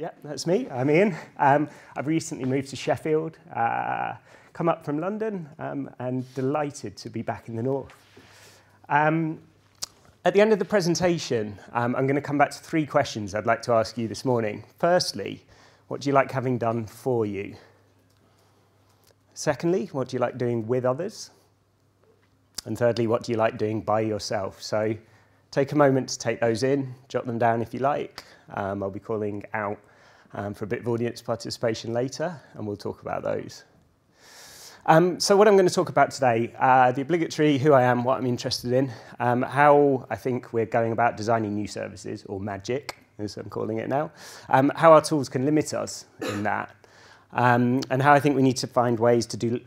Yeah, that's me. I'm Ian. I've recently moved to Sheffield, come up from London, and delighted to be back in the north. At the end of the presentation, I'm going to come back to three questions I'd like to ask you this morning. Firstly, what do you like having done for you? Secondly, what do you like doing with others? And thirdly, what do you like doing by yourself? So take a moment to take those in, jot them down if you like. I'll be calling out for a bit of audience participation later, and we'll talk about those. So what I'm going to talk about today, the obligatory who I am, what I'm interested in, how I think we're going about designing new services, or magic, as I'm calling it now, how our tools can limit us in that, and how I think we need to find ways to do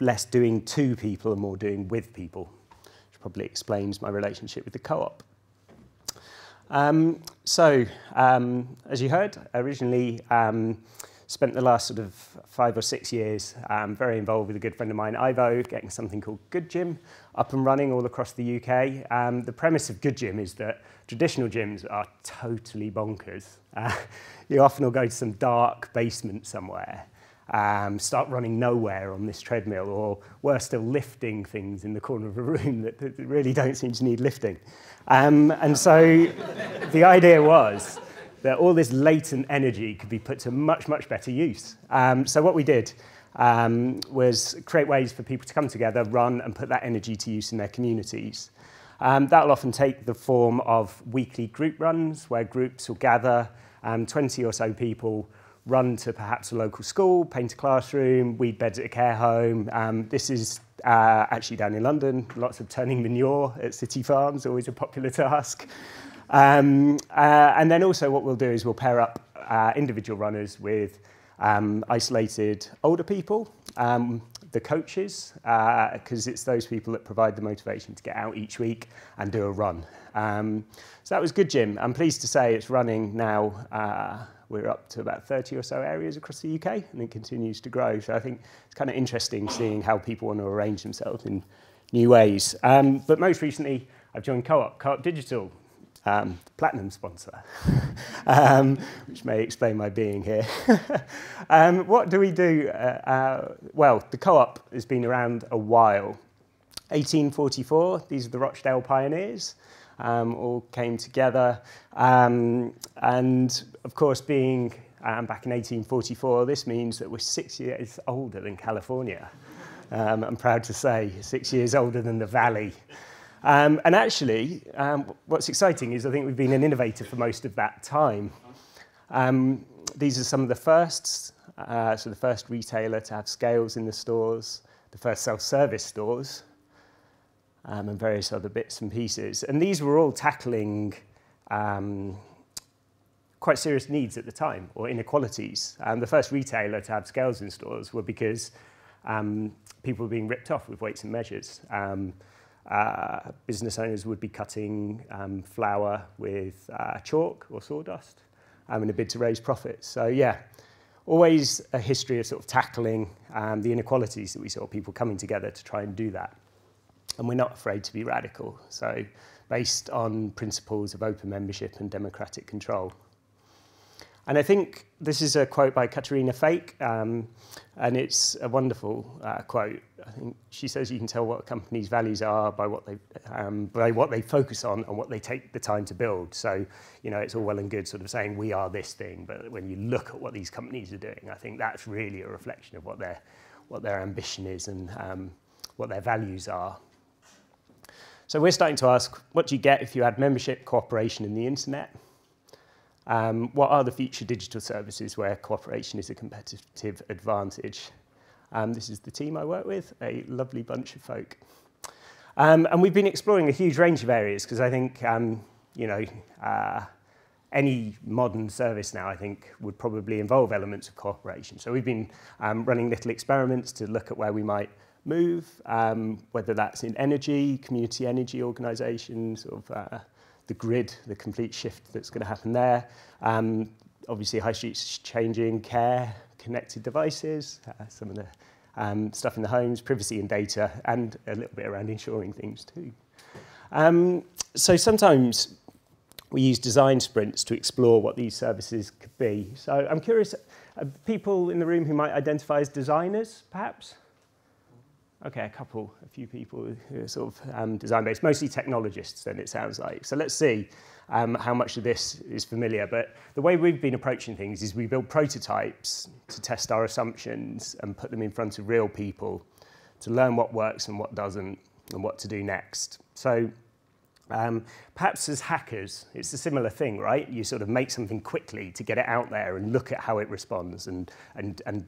less doing to people and more doing with people, which probably explains my relationship with the co-op. As you heard, originally spent the last sort of 5 or 6 years very involved with a good friend of mine, Ivo, getting something called GoodGym up and running all across the UK. The premise of GoodGym is that traditional gyms are totally bonkers. You often will go to some dark basement somewhere, start running nowhere on this treadmill, or worse still, lifting things in the corner of a room that really don't seem to need lifting. And so the idea was that all this latent energy could be put to much, much better use. So what we did was create ways for people to come together, run, and put that energy to use in their communities. That'll often take the form of weekly group runs, where groups will gather, 20 or so people, run to perhaps a local school, paint a classroom, weed beds at a care home. This is actually down in London, lots of turning manure at city farms, always a popular task. And then also what we'll do is we'll pair up individual runners with isolated older people, the coaches, because it's those people that provide the motivation to get out each week and do a run. So that was GoodGym. I'm pleased to say it's running now. We're up to about 30 or so areas across the UK, and it continues to grow. So I think it's kind of interesting seeing how people want to arrange themselves in new ways. But most recently, I've joined Co-op Digital, the platinum sponsor, which may explain my being here. What do we do? Well, the co-op has been around a while. 1844, these are the Rochdale Pioneers, all came together. And of course, being back in 1844, this means that we're 6 years older than California. I'm proud to say, 6 years older than the Valley. And actually, what's exciting is I think we've been an innovator for most of that time. These are some of the firsts, so the first retailer to have scales in the stores, the first self-service stores, and various other bits and pieces. And these were all tackling quite serious needs at the time, or inequalities. The first retailer to have scales in stores were because people were being ripped off with weights and measures. Business owners would be cutting flour with chalk or sawdust in a bid to raise profits. So yeah, always a history of sort of tackling the inequalities that we saw, people coming together to try and do that. And we're not afraid to be radical. So based on principles of open membership and democratic control. And I think this is a quote by Katerina Fake, and it's a wonderful quote. I think she says you can tell what a company's values are by what they focus on and what they take the time to build. So, you know, it's all well and good sort of saying we are this thing, but when you look at what these companies are doing, I think that's really a reflection of what their ambition is and what their values are. So we're starting to ask, what do you get if you add membership, cooperation, and the internet? What are the future digital services where cooperation is a competitive advantage? This is the team I work with, a lovely bunch of folk. And we've been exploring a huge range of areas because I think, you know, any modern service now, I think, would probably involve elements of cooperation. So we've been running little experiments to look at where we might move, whether that's in energy, community energy organisations, sort of, the grid, the complete shift that's going to happen there. Obviously, high streets changing, care, connected devices, some of the stuff in the homes, privacy and data, and a little bit around ensuring things too. So sometimes we used design sprints to explore what these services could be. So I'm curious, people in the room who might identify as designers, perhaps? Okay, a few people who are sort of design-based, mostly technologists, then it sounds like. So let's see how much of this is familiar. But the way we've been approaching things is we build prototypes to test our assumptions and put them in front of real people to learn what works and what doesn't and what to do next. So perhaps as hackers, it's a similar thing, right? You sort of make something quickly to get it out there and look at how it responds and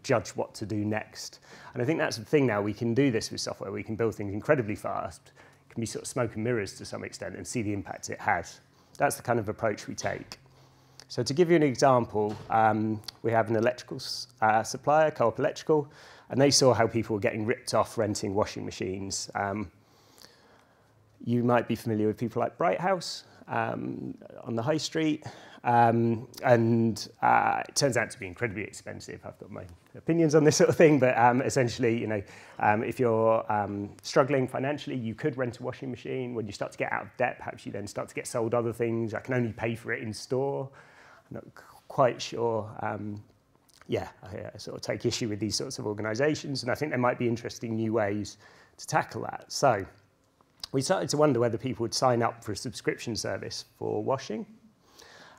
judge what to do next. And I think that's the thing now. We can do this with software. We can build things incredibly fast. It can be sort of smoke and mirrors to some extent and see the impact it has. That's the kind of approach we take. So to give you an example, we have an electrical supplier, Co-op Electrical, and they saw how people were getting ripped off renting washing machines. You might be familiar with people like Brighthouse on the high street. It turns out to be incredibly expensive. I've got my opinions on this sort of thing, but essentially, you know, if you're struggling financially, you could rent a washing machine. When you start to get out of debt, perhaps you then start to get sold other things. I can only pay for it in store. I'm not quite sure. Yeah, I sort of take issue with these sorts of organisations, and I think there might be interesting new ways to tackle that. So we started to wonder whether people would sign up for a subscription service for washing,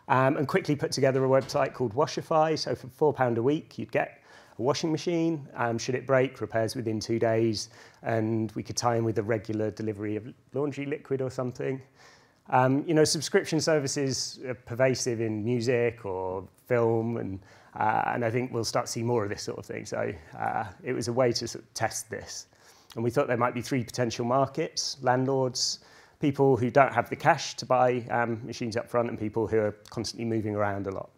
and quickly put together a website called Washify. So for £4 a week, you'd get a washing machine. Should it break, repairs within 2 days, and we could tie in with a regular delivery of laundry liquid or something. You know, subscription services are pervasive in music or film, and I think we'll start to see more of this sort of thing. So it was a way to sort of test this. And we thought there might be three potential markets: landlords, people who don't have the cash to buy machines up front, and people who are constantly moving around a lot.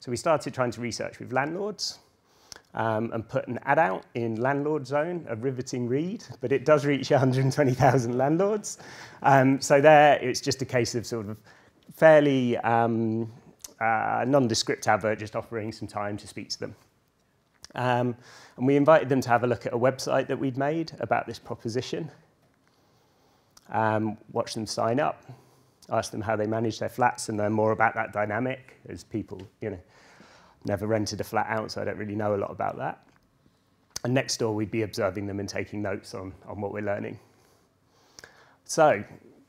So we started trying to research with landlords and put an ad out in Landlord Zone, a riveting read, but it does reach 120,000 landlords. So there, it's just a case of sort of fairly nondescript advert, just offering some time to speak to them. And we invited them to have a look at a website that we'd made about this proposition, watch them sign up, ask them how they manage their flats and learn more about that dynamic, as people, you know, never rented a flat out, so I don't really know a lot about that. And next door, we'd be observing them and taking notes on what we're learning. So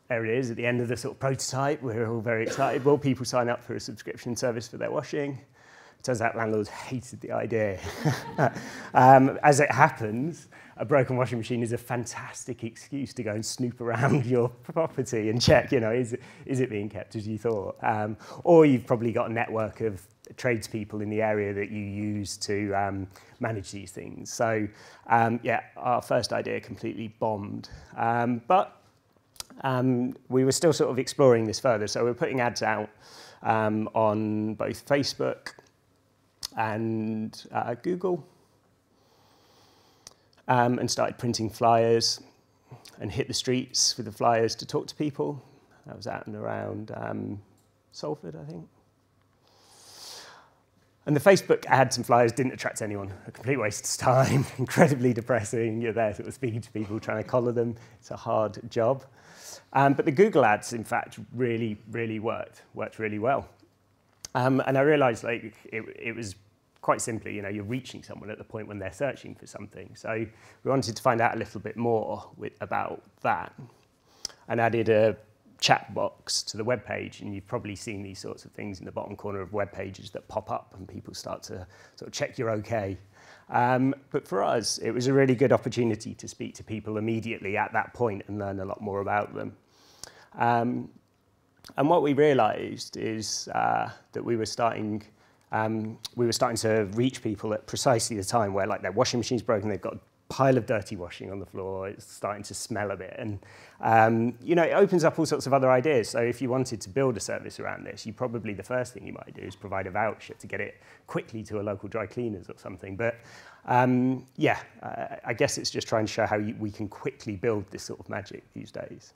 there it is, at the end of the sort of prototype, we're all very excited. Will people sign up for a subscription service for their washing? Turns out landlords hated the idea. As it happens, a broken washing machine is a fantastic excuse to go and snoop around your property and check, you know, is it being kept as you thought? Or you've probably got a network of tradespeople in the area that you use to manage these things. So, yeah, our first idea completely bombed. But we were still sort of exploring this further. So we're putting ads out on both Facebook and Google, and started printing flyers and hit the streets with the flyers to talk to people. That was out and around Salford, I think. And the Facebook ads and flyers didn't attract anyone. A complete waste of time, incredibly depressing. You're there sort of speaking to people, trying to collar them. It's a hard job. But the Google ads, in fact, really, really worked really well. And I realized, like, it was quite simply, you know, you're reaching someone at the point when they're searching for something. So we wanted to find out a little bit more about that, and added a chat box to the web page. And you've probably seen these sorts of things in the bottom corner of web pages that pop up, and people start to sort of check you're okay. But for us, it was a really good opportunity to speak to people immediately at that point and learn a lot more about them. And what we realized is that we were starting to reach people at precisely the time where, like, their washing machine's broken, they've got a pile of dirty washing on the floor, it's starting to smell a bit. And, you know, it opens up all sorts of other ideas. So if you wanted to build a service around this, you probably, the first thing you might do is provide a voucher to get it quickly to a local dry cleaners or something. But, yeah, I guess it's just trying to show how we can quickly build this sort of magic these days.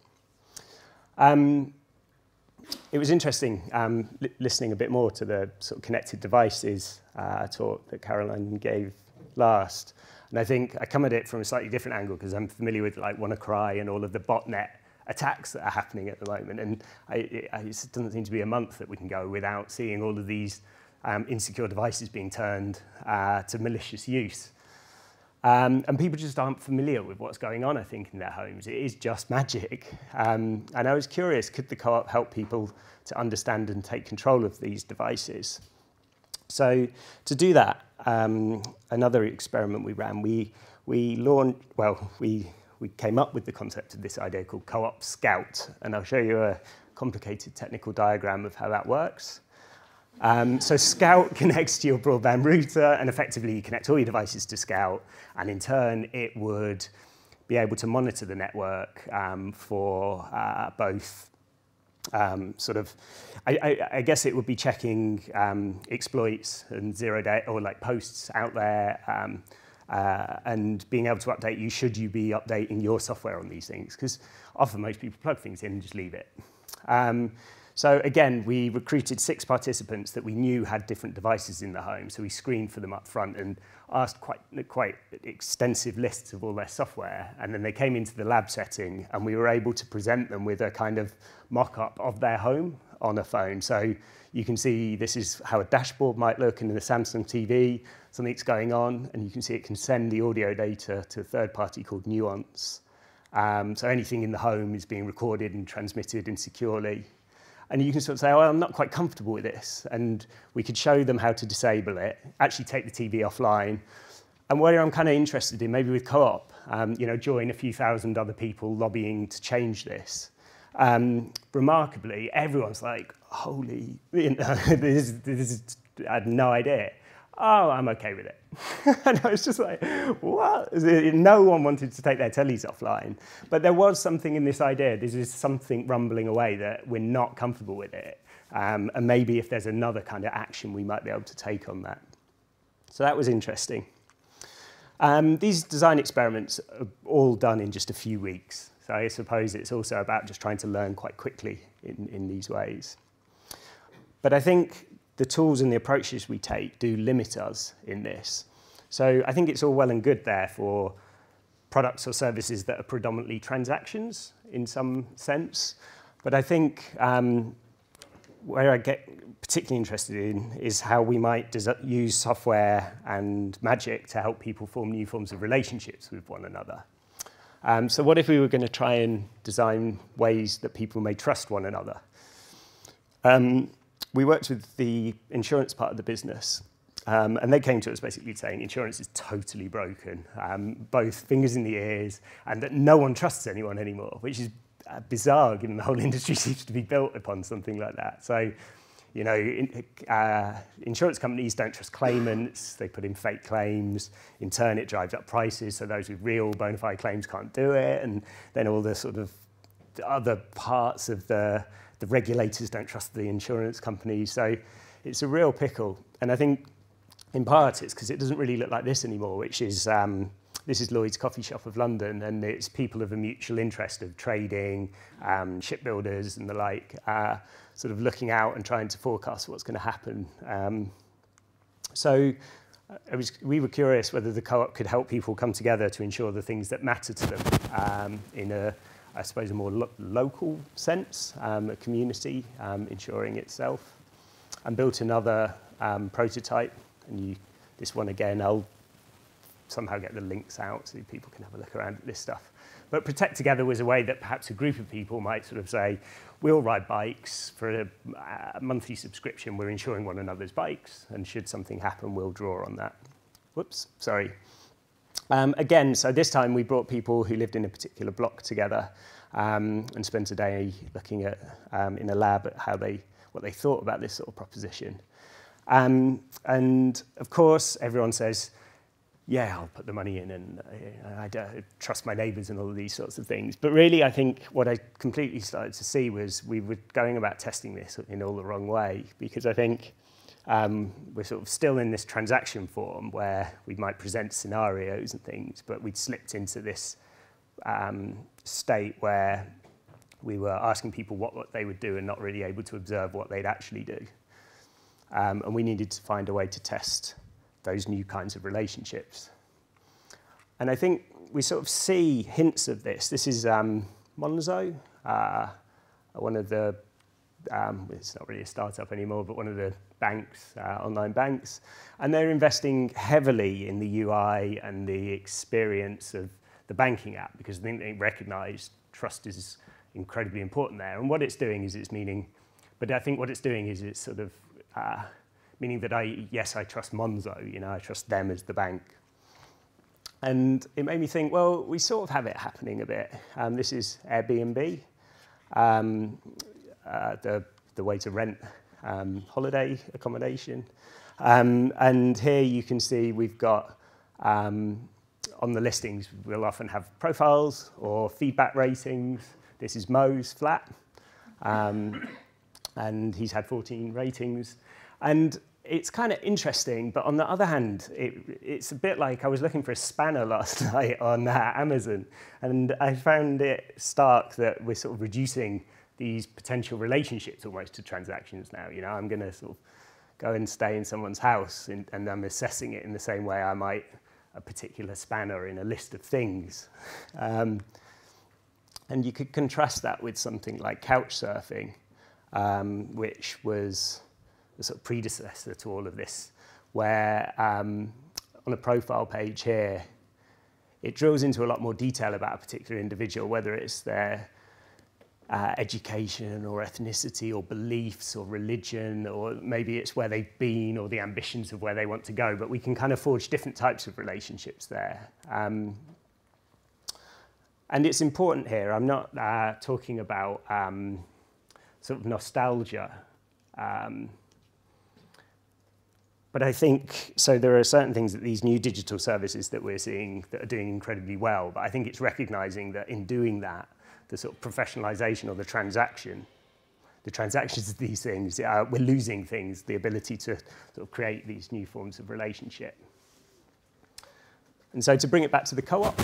It was interesting listening a bit more to the sort of connected devices talk that Caroline gave last. And I think I come at it from a slightly different angle because I'm familiar with, like, WannaCry and all of the botnet attacks that are happening at the moment. And it doesn't seem to be a month that we can go without seeing all of these insecure devices being turned to malicious use. And people just aren't familiar with what's going on, I think, in their homes. It is just magic. And I was curious, could the co-op help people to understand and take control of these devices? So to do that, another experiment we ran, we came up with the concept of this idea called Co-op Scout, and I'll show you a complicated technical diagram of how that works. So Scout connects to your broadband router, and effectively you connect all your devices to Scout, and in turn it would be able to monitor the network for both sort of, I guess it would be checking exploits and zero-day or like posts out there, and being able to update you should you be updating your software on these things, because often most people plug things in and just leave it. So again, we recruited 6 participants that we knew had different devices in the home, so we screened for them up front and asked quite extensive lists of all their software, and then they came into the lab setting and we were able to present them with a kind of mock-up of their home on a phone. So you can see this is how a dashboard might look, and in the Samsung TV, something's going on, and you can see it can send the audio data to a third party called Nuance. So anything in the home is being recorded and transmitted insecurely. And you can sort of say, oh, I'm not quite comfortable with this. And we could show them how to disable it, actually take the TV offline. And where I'm kind of interested in, maybe with co-op, you know, join a few thousand other people lobbying to change this. Remarkably, everyone's like, holy, you know, this is, I had no idea. Oh, I'm okay with it. And I was just like, what? No one wanted to take their tellies offline. But there was something in this idea, this is something rumbling away that we're not comfortable with it. And maybe if there's another kind of action, we might be able to take on that. So that was interesting. These design experiments are all done in just a few weeks. So I suppose it's also about just trying to learn quite quickly in these ways. But I think the tools and the approaches we take do limit us in this. So I think it's all well and good there for products or services that are predominantly transactions in some sense. But I think where I get particularly interested in is how we might use software and magic to help people form new forms of relationships with one another. So what if we were going to try and design ways that people may trust one another? We worked with the insurance part of the business, and they came to us basically saying insurance is totally broken, both fingers in the ears, and that no one trusts anyone anymore, which is bizarre given the whole industry seems to be built upon something like that. So, you know, insurance companies don't trust claimants, they put in fake claims, in turn it drives up prices, so those with real bona fide claims can't do it, and then all the sort of other parts of the regulators don't trust the insurance companies, so it's a real pickle. And I think in part it's because it doesn't really look like this anymore, which is, this is Lloyd's Coffee Shop of London, and it's people of a mutual interest of trading, shipbuilders and the like, sort of looking out and trying to forecast what's going to happen. So we were curious whether the co-op could help people come together to ensure the things that matter to them in a, I suppose, a more local sense, a community ensuring itself. And built another prototype, and this one again, I'll somehow get the links out so people can have a look around at this stuff. But Protect Together was a way that perhaps a group of people might sort of say, we'll ride bikes for a monthly subscription, we're insuring one another's bikes, and should something happen, we'll draw on that. Whoops, sorry. Again, so this time we brought people who lived in a particular block together and spent a day looking at, in a lab, at how what they thought about this sort of proposition. And of course, everyone says, yeah, I'll put the money in and I don't trust my neighbours and all of these sorts of things. But really, I think what I completely started to see was we were going about testing this in all the wrong way, because I think we're sort of still in this transaction form where we might present scenarios and things, but we'd slipped into this state where we were asking people what they would do and not really able to observe what they'd actually do. And we needed to find a way to test those new kinds of relationships. And I think we sort of see hints of this. This is Monzo, one of the, it's not really a startup anymore, but one of the banks, online banks, and they're investing heavily in the UI and the experience of the banking app because they recognize trust is incredibly important there. And what it's doing is it's meaning, but I think what it's doing is it's sort of meaning that yes, I trust Monzo, you know, I trust them as the bank. And it made me think, well, we sort of have it happening a bit. This is Airbnb, the way to rent holiday accommodation. And here you can see we've got, on the listings, we'll often have profiles or feedback ratings. This is Mo's flat, and he's had 14 ratings. And it's kind of interesting, but on the other hand, it's a bit like I was looking for a spanner last night on Amazon, and I found it stark that we're sort of reducing these potential relationships almost to transactions now. You know, I'm going to sort of go and stay in someone's house, and I'm assessing it in the same way I might a particular spanner in a list of things. And you could contrast that with something like couchsurfing, which was the sort of predecessor to all of this, where on a profile page here, it drills into a lot more detail about a particular individual, whether it's their education or ethnicity or beliefs or religion, or maybe it's where they've been or the ambitions of where they want to go. But we can kind of forge different types of relationships there. And it's important here. I'm not talking about sort of nostalgia. But I think, so there are certain things that these new digital services that we're seeing that are doing incredibly well, but I think it's recognizing that in doing that, the sort of professionalization or the transactions of these things, we're losing things, the ability to sort of create these new forms of relationship. And so to bring it back to the co-op,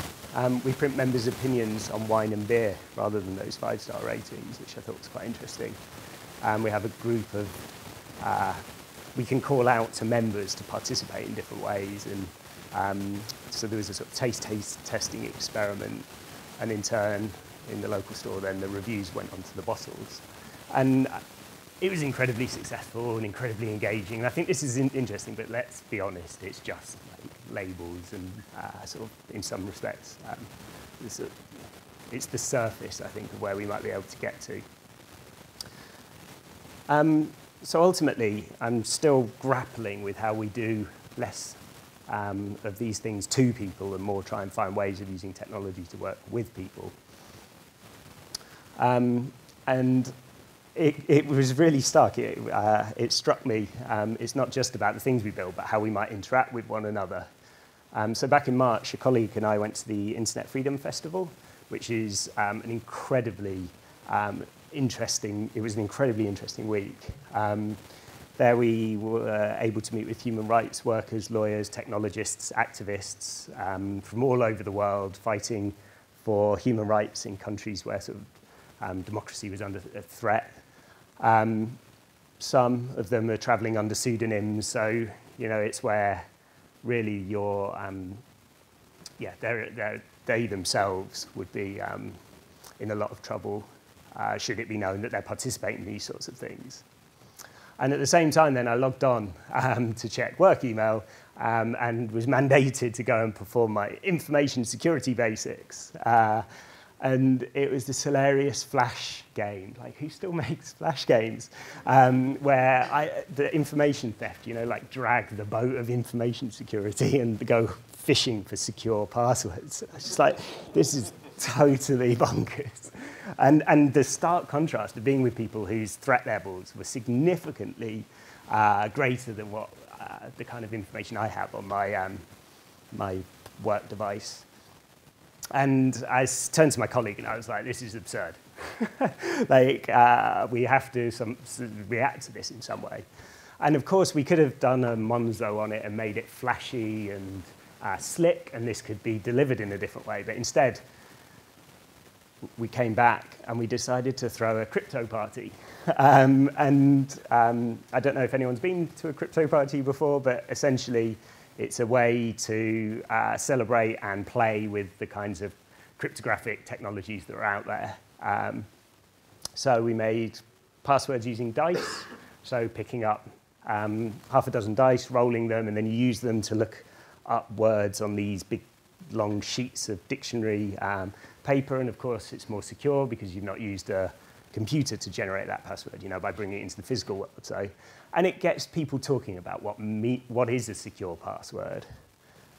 we print members' opinions on wine and beer rather than those 5-star ratings, which I thought was quite interesting. And we have a group of, we can call out to members to participate in different ways. And so there was a sort of taste testing experiment. And in turn, in the local store, then the reviews went onto the bottles. And it was incredibly successful and incredibly engaging. And I think this is interesting, but let's be honest, it's just like labels and sort of, in some respects, it's the surface, I think, of where we might be able to get to. So ultimately, I'm still grappling with how we do less of these things to people and more try and find ways of using technology to work with people. And it was really stark. It struck me. It's not just about the things we build, but how we might interact with one another. So back in March, a colleague and I went to the Internet Freedom Festival, which is an incredibly interesting, it was an incredibly interesting week. There we were able to meet with human rights workers, lawyers, technologists, activists from all over the world fighting for human rights in countries where sort of, democracy was under a threat. Some of them are traveling under pseudonyms, so you know, it's where really your, yeah, they themselves would be in a lot of trouble. Should it be known that they're participating in these sorts of things. And at the same time then I logged on to check work email and was mandated to go and perform my information security basics. And it was this hilarious Flash game, like who still makes Flash games? Where the information theft, you know, like drag the boat of information security and go fishing for secure passwords. It's just like, this is totally bonkers. And the stark contrast of being with people whose threat levels were significantly greater than what the kind of information I have on my, my work device. And I turned to my colleague and I was like, this is absurd. Like, we have to react to this in some way. And of course, we could have done a Monzo on it and made it flashy and slick, and this could be delivered in a different way. But instead, we came back and we decided to throw a crypto party. I don't know if anyone's been to a crypto party before, but essentially, it's a way to celebrate and play with the kinds of cryptographic technologies that are out there. So we made passwords using dice, so picking up half a dozen dice, rolling them, and then you use them to look up words on these big, long sheets of dictionary paper. And of course, it's more secure because you've not used a computer to generate that password, you know, by bringing it into the physical world. So, and it gets people talking about what is a secure password.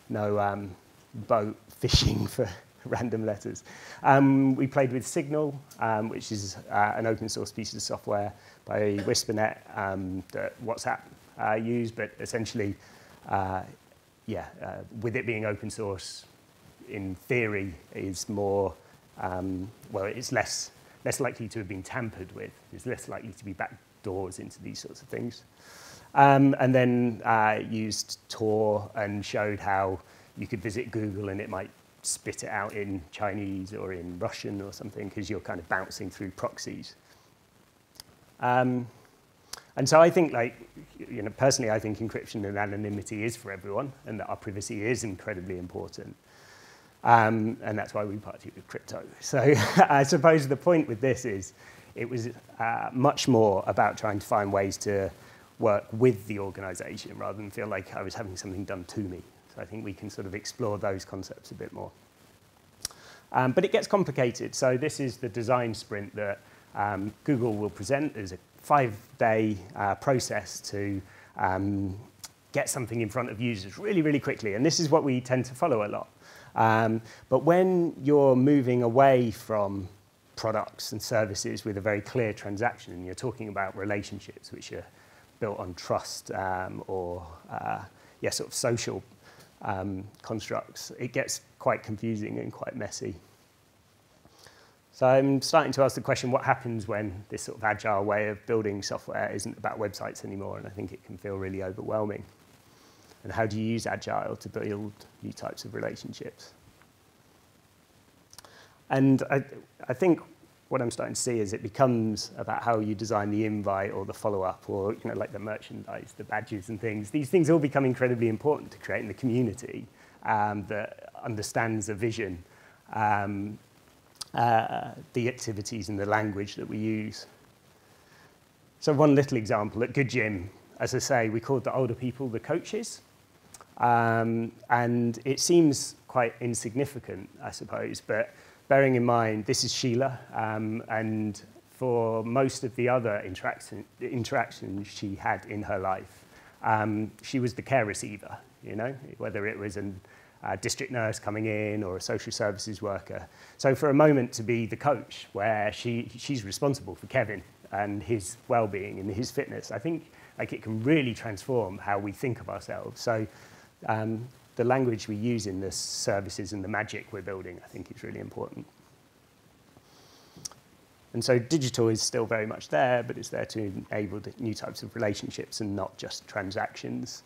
No boat fishing for random letters. We played with Signal, which is an open source piece of software by WhisperNet that WhatsApp used, but essentially, with it being open source, in theory, is more, it's less likely to have been tampered with. It's less likely to be backdoors into these sorts of things. And then used Tor and showed how you could visit Google and it might spit it out in Chinese or in Russian or something, because you're kind of bouncing through proxies. And so I think, personally, I think encryption and anonymity is for everyone, and that our privacy is incredibly important. And that's why we party with crypto. So I suppose the point with this is it was much more about trying to find ways to work with the organization rather than feel like I was having something done to me. I think we can sort of explore those concepts a bit more. But it gets complicated. So this is the design sprint that Google will present. There's a 5-day process to get something in front of users really, really quickly. And this is what we tend to follow a lot. But when you're moving away from products and services with a very clear transaction, and you're talking about relationships which are built on trust sort of social constructs, it gets quite confusing and quite messy. So I'm starting to ask the question, what happens when this sort of agile way of building software isn't about websites anymore? And I think it can feel really overwhelming. And how do you use agile to build new types of relationships? And I think what I'm starting to see is it becomes about how you design the invite or the follow-up or, the merchandise, the badges and things. These things all become incredibly important to creating the community that understands the vision, the activities and the language that we use. So one little example at GoodGym, as I say, we called the older people the coaches. And it seems quite insignificant, I suppose, but bearing in mind, this is Sheila, and for most of the other interactions she had in her life, she was the care receiver, whether it was a district nurse coming in or a social services worker. So for a moment to be the coach, where she's responsible for Kevin and his well-being and his fitness, I think it can really transform how we think of ourselves. So, the language we use in the services and the magic we're building, I think, is really important. And so digital is still very much there, but it's there to enable new types of relationships and not just transactions.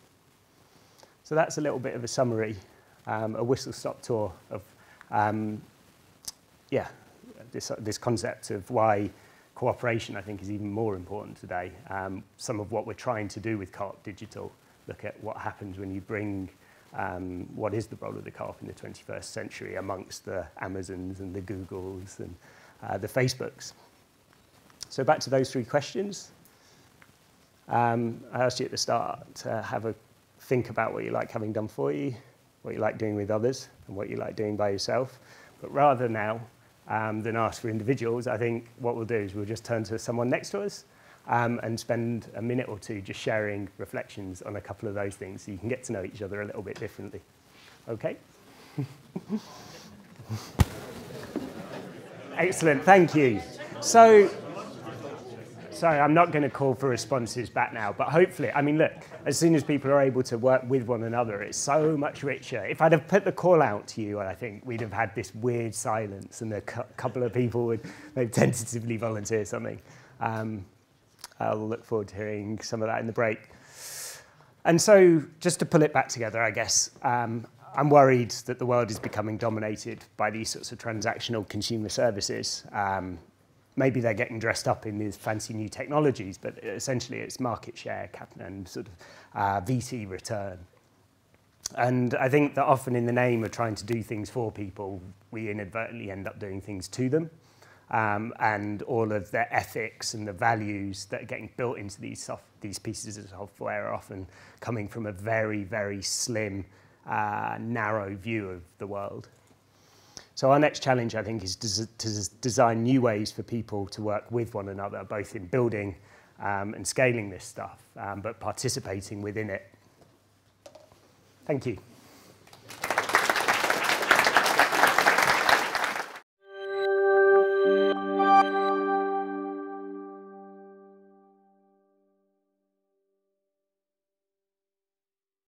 So that's a little bit of a summary, a whistle-stop tour of this concept of why cooperation, I think, is even more important today. Some of what we're trying to do with Co-op Digital, look at what happens when you bring what is the role of the co-op in the 21st century amongst the Amazons and the Googles and the Facebooks. So back to those three questions. I asked you at the start to have a think about what you like having done for you, what you like doing with others, and what you like doing by yourself. But rather now than ask for individuals, I think what we'll do is we'll just turn to someone next to us and spend a minute or two just sharing reflections on a couple of those things so you can get to know each other a little bit differently. Okay? Excellent, thank you. So, sorry, I'm not going to call for responses back now, but hopefully, look, as soon as people are able to work with one another, it's so much richer. If I'd have put the call out to you, I think we'd have had this weird silence and a couple of people would tentatively volunteer something. I'll look forward to hearing some of that in the break. And so, just to pull it back together, I guess, I'm worried that the world is becoming dominated by these sorts of transactional consumer services. Maybe they're getting dressed up in these fancy new technologies, but essentially it's market share and sort of VC return. And I think that often in the name of trying to do things for people, we inadvertently end up doing things to them. and all of the ethics and the values that are getting built into these pieces of software are often coming from a very, very slim, narrow view of the world. So our next challenge, I think, is to design new ways for people to work with one another, both in building and scaling this stuff, but participating within it. Thank you.